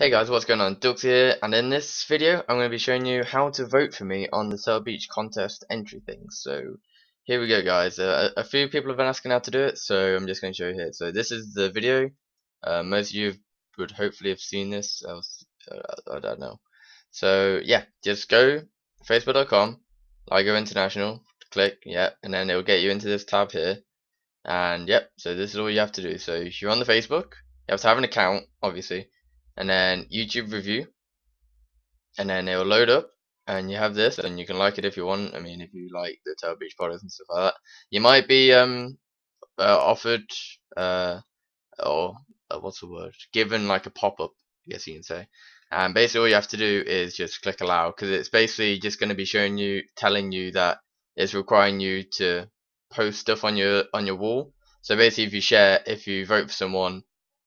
Hey guys, what's going on? Dilkesy here, and in this video I'm going to be showing you how to vote for me on the Sail Beach contest entry thing. So here we go guys, a few people have been asking how to do it, so I'm just going to show you here. So this is the video, most of you would hopefully have seen this, I don't know. So yeah, just go facebook.com, Lygo International, click, yeah, and then it will get you into this tab here. And yep, so this is all you have to do. So if you're on the Facebook, you have to have an account, obviously. And then YouTube review, and then it'll load up, and you have this, and you can like it if you want. I mean, if you like the Sail Beach products and stuff like that, you might be offered or what's the word? Given like a pop-up, I guess you can say. And basically, all you have to do is just click allow, because it's basically just going to be showing you, telling you that it's requiring you to post stuff on your wall. So basically, if you share, if you vote for someone,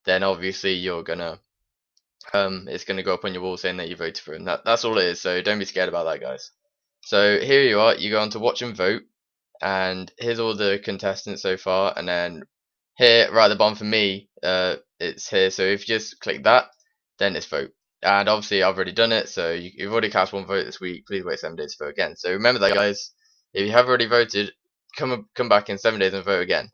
then obviously you're gonna it's going to go up on your wall saying that you voted for him. That's all it is, so don't be scared about that guys. So here you are, you go on to watch and vote, and here's all the contestants so far, and then here right at the bottom for me, it's here, so if you just click that, then it's vote. And obviously I've already done it, so you've already cast one vote this week. Please wait 7 days to vote again. So remember that guys, if you have already voted, come back in 7 days and vote again.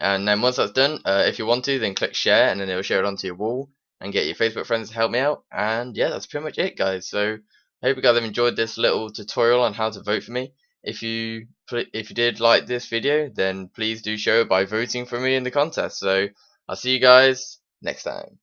And then once that's done, if you want to, then click share, and then it'll share it onto your wall and get your Facebook friends to help me out. And yeah, that's pretty much it guys. So I hope you guys have enjoyed this little tutorial on how to vote for me. If you did like this video, then please do show it by voting for me in the contest. So I'll see you guys next time.